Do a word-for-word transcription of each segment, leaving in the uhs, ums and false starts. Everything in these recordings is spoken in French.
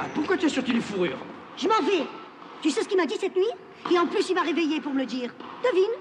là? Pourquoi tu es sorti les fourrures? Je m'en vais. Tu sais ce qu'il m'a dit cette nuit? Et en plus, il m'a réveillé pour me le dire. Devine.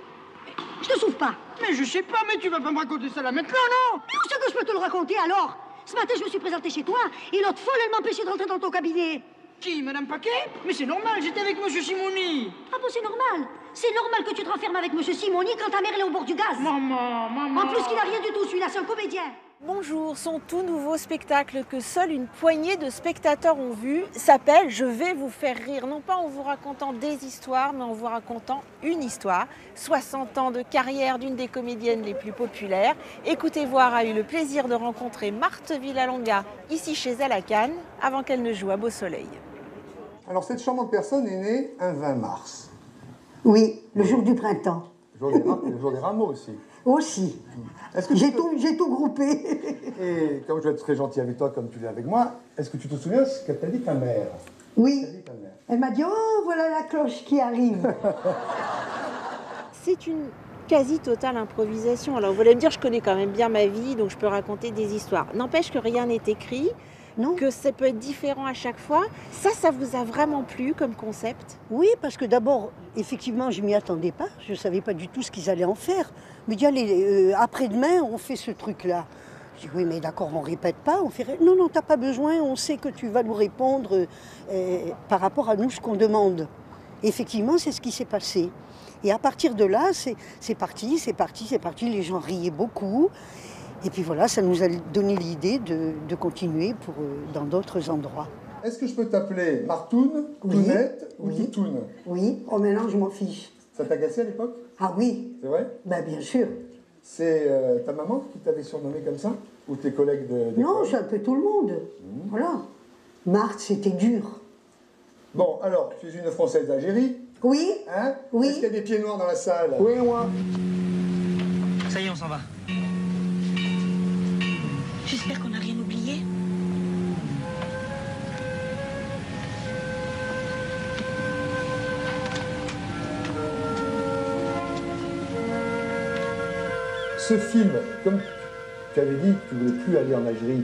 Je te sauve pas. Mais je sais pas, mais tu vas pas me raconter ça là maintenant, non? Mais où c'est que je peux te le raconter alors? Ce matin, je me suis présentée chez toi et l'autre folle, elle m'empêchait de rentrer dans ton cabinet. Qui, Madame Paquet? Mais c'est normal, j'étais avec Monsieur Simoni. Ah bon, c'est normal? C'est normal que tu te renfermes avec Monsieur Simoni quand ta mère elle est au bord du gaz. Maman, maman. En plus, qu'il n'a rien du tout, celui-là, c'est un comédien. Bonjour, son tout nouveau spectacle que seule une poignée de spectateurs ont vu s'appelle « Je vais vous faire rire ». Non pas en vous racontant des histoires, mais en vous racontant une histoire. soixante ans de carrière d'une des comédiennes les plus populaires. Écoutez-Voir a eu le plaisir de rencontrer Marthe Villalonga ici chez elle à Cannes, avant qu'elle ne joue à Beausoleil. Alors cette charmante personne est née un vingt mars. Oui, le jour du printemps. Le jour des, ra le jour des rameaux aussi. Aussi. J'ai te... tout, tout groupé. Et comme je vais être très gentil avec toi, comme tu l'es avec moi, est-ce que tu te souviens ce qu'elle t'a dit ta mère? Oui. Elle, ta mère. Elle m'a dit, oh, voilà la cloche qui arrive. C'est une quasi-totale improvisation. Alors, vous allez me dire, je connais quand même bien ma vie, donc je peux raconter des histoires. N'empêche que rien n'est écrit, non. Que ça peut être différent à chaque fois. Ça, ça vous a vraiment plu comme concept? Oui, parce que d'abord, effectivement, je ne m'y attendais pas. Je ne savais pas du tout ce qu'ils allaient en faire. Mais dis, allez, euh, après-demain, on fait ce truc-là. Je dis, oui, mais d'accord, on ne répète pas. On fait... Non, non, tu n'as pas besoin. On sait que tu vas nous répondre euh, par rapport à nous, ce qu'on demande. Effectivement, c'est ce qui s'est passé. Et à partir de là, c'est parti, c'est parti, c'est parti. Les gens riaient beaucoup. Et puis voilà, ça nous a donné l'idée de, de continuer pour, euh, dans d'autres endroits. Est-ce que je peux t'appeler Martoune, oui. Tounette ou Titoune? Oui, au mélange, je m'en fiche. Ça t'agaçait à l'époque? Ah oui. C'est vrai? Ben, bien sûr. C'est euh, ta maman qui t'avait surnommé comme ça? Ou tes collègues de... Non, c'est un peu tout le monde. Mmh. Voilà. Marthe, c'était dur. Bon, alors, tu es une Française d'Algérie? Oui. Hein? Oui. Est-ce qu'il y a des pieds noirs dans la salle? Oui, moi. Ça y est, on s'en va. J'espère qu'on n'a rien oublié. Ce film, comme tu avais dit, tu ne voulais plus aller en Algérie.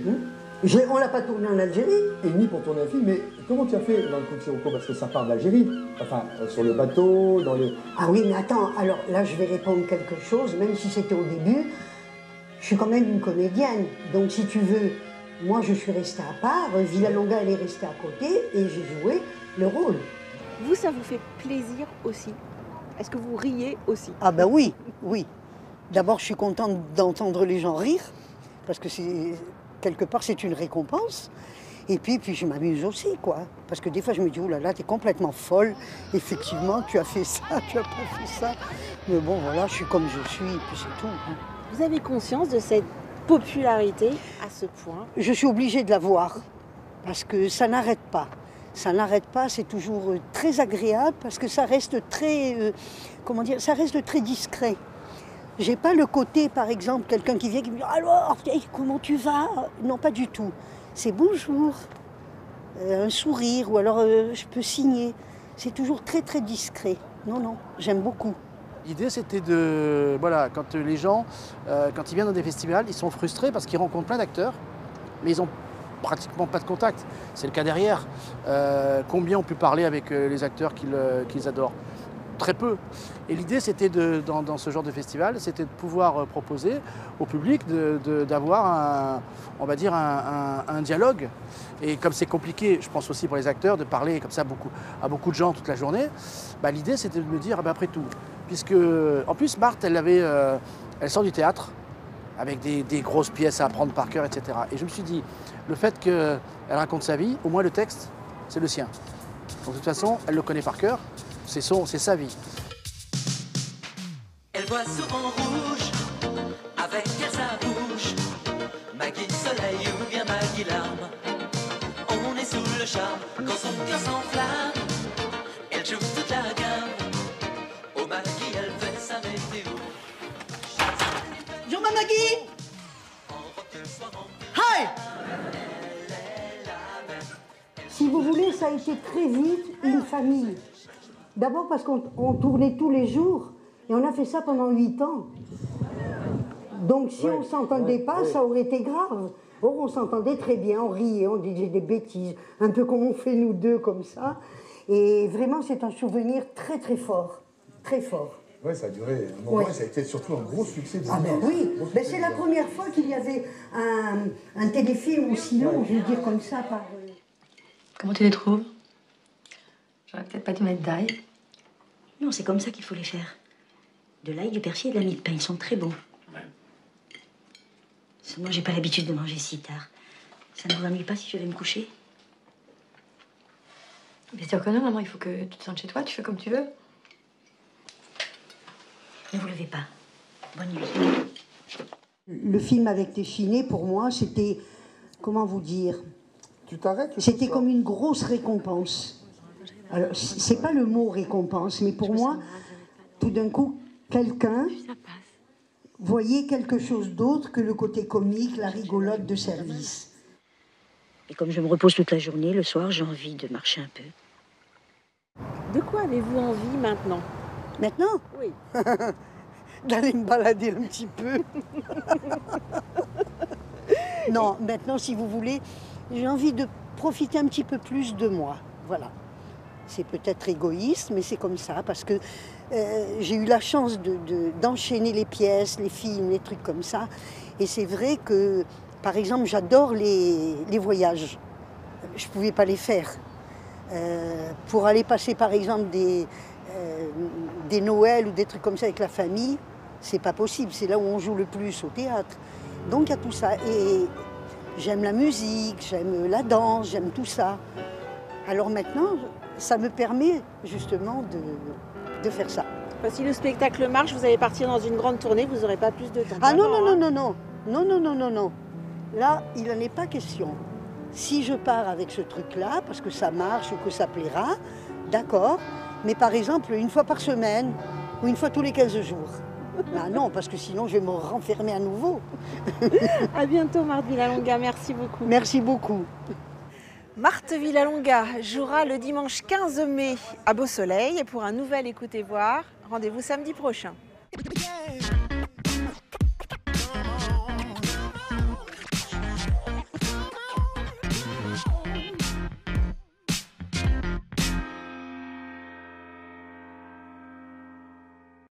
Je, on ne l'a pas tourné en Algérie. Et ni pour tourner un film, mais comment tu as fait dans le coup de Sirocco? Parce que ça part d'Algérie, enfin, sur le bateau, dans le... Ah oui, mais attends, alors là, je vais répondre quelque chose, même si c'était au début. Je suis quand même une comédienne, donc si tu veux, moi je suis restée à part, Villalonga elle est restée à côté et j'ai joué le rôle. Vous, ça vous fait plaisir aussi? Est-ce que vous riez aussi? Ah ben oui, oui. D'abord, je suis contente d'entendre les gens rire, parce que quelque part c'est une récompense. Et puis, puis je m'amuse aussi, quoi. Parce que des fois, je me dis, oh là là, t'es complètement folle. Effectivement, tu as fait ça, tu as pas fait ça. Mais bon, voilà, je suis comme je suis, et puis c'est tout. Hein. Vous avez conscience de cette popularité à ce point? Je suis obligée de la voir, parce que ça n'arrête pas. Ça n'arrête pas, c'est toujours très agréable, parce que ça reste très, euh, comment dire, ça reste très discret. J'ai pas le côté, par exemple, quelqu'un qui vient qui me dit, alors, comment tu vas? Non, pas du tout. C'est bonjour, euh, un sourire, ou alors euh, je peux signer. C'est toujours très, très discret. Non, non, j'aime beaucoup. L'idée, c'était de... Voilà, quand les gens, euh, quand ils viennent dans des festivals, ils sont frustrés parce qu'ils rencontrent plein d'acteurs, mais ils ont pratiquement pas de contact. C'est le cas derrière. Euh, combien ont pu parler avec les acteurs qu'ils qu'ils adorent? Très peu. Et l'idée, c'était dans, dans ce genre de festival, c'était de pouvoir proposer au public d'avoir, on va dire, un, un, un dialogue. Et comme c'est compliqué, je pense aussi pour les acteurs, de parler comme ça beaucoup, à beaucoup de gens toute la journée, bah, l'idée, c'était de me dire, ah bah, après tout, puisque, en plus, Marthe, elle, avait, euh, elle sort du théâtre avec des, des grosses pièces à apprendre par cœur, et cetera. Et je me suis dit, le fait qu'elle raconte sa vie, au moins le texte, c'est le sien. Donc, de toute façon, elle le connaît par cœur. C'est son, c'est sa vie. Elle voit souvent rouge, avec elle sa bouche. Maggie soleil ou bien Maggie larme. On est sous le charme, quand son cœur s'enflamme. Elle joue toute la gamme. Au Maggie, elle fait sa météo. Bonjour ma Maggie. Hi. Si vous voulez, ça a été très vite une famille. D'abord parce qu'on tournait tous les jours, et on a fait ça pendant huit ans. Donc si oui, on ne s'entendait oui, pas, oui. ça aurait été grave. d'accord, on s'entendait très bien, on riait, on disait des bêtises, un peu comme on fait nous deux comme ça. Et vraiment, c'est un souvenir très très fort, très fort. Oui, ça a duré un moment, ouais. Ça a été surtout un gros succès. Ah ben oui, ben c'est la première fois qu'il y avait un, un téléfilm aussi long, ouais. Je veux dire comme ça. Par... Comment tu les trouves? J'aurais peut-être pas dû mettre d'ail. Non, c'est comme ça qu'il faut les faire. De l'ail, du persil et de la mie de pain, ils sont très bons. Ouais. Seulement, j'ai pas l'habitude de manger si tard. Ça ne vous ennuie pas si je vais me coucher? Bien sûr que non, maman, il faut que tu te sentes chez toi, tu fais comme tu veux. Ne vous levez pas. Bonne nuit. Le film avec Téchiné, pour moi, c'était... Comment vous dire? Tu t'arrêtes? C'était comme une grosse récompense. Alors, c'est pas le mot récompense, mais pour moi, tout d'un coup, quelqu'un voyait quelque chose d'autre que le côté comique, la rigolote de service. Et comme je me repose toute la journée, le soir, j'ai envie de marcher un peu. De quoi avez-vous envie maintenant? Maintenant? Oui. D'aller me balader un petit peu. Non, maintenant, si vous voulez, j'ai envie de profiter un petit peu plus de moi. Voilà. C'est peut-être égoïste, mais c'est comme ça, parce que euh, j'ai eu la chance de, de, d'enchaîner les pièces, les films, les trucs comme ça. Et c'est vrai que, par exemple, j'adore les, les voyages. Je ne pouvais pas les faire. Euh, pour aller passer, par exemple, des... Euh, des Noëls ou des trucs comme ça avec la famille, c'est pas possible. C'est là où on joue le plus, au théâtre. Donc il y a tout ça. Et j'aime la musique, j'aime la danse, j'aime tout ça. Alors maintenant, ça me permet justement de, de faire ça. Enfin, si le spectacle marche, vous allez partir dans une grande tournée, vous n'aurez pas plus de temps. Ah non, non, hein. non, non, non, non, non, non, non. Là, il n'en est pas question. Si je pars avec ce truc-là, parce que ça marche ou que ça plaira, d'accord. Mais par exemple, une fois par semaine ou une fois tous les quinze jours. Ben non, parce que sinon, je vais me renfermer à nouveau. À bientôt, Marthe Villalonga. Merci beaucoup. Merci beaucoup. Marthe Villalonga jouera le dimanche quinze mai à Beausoleil. Et pour un nouvel Écoutez-Voir, rendez-vous samedi prochain.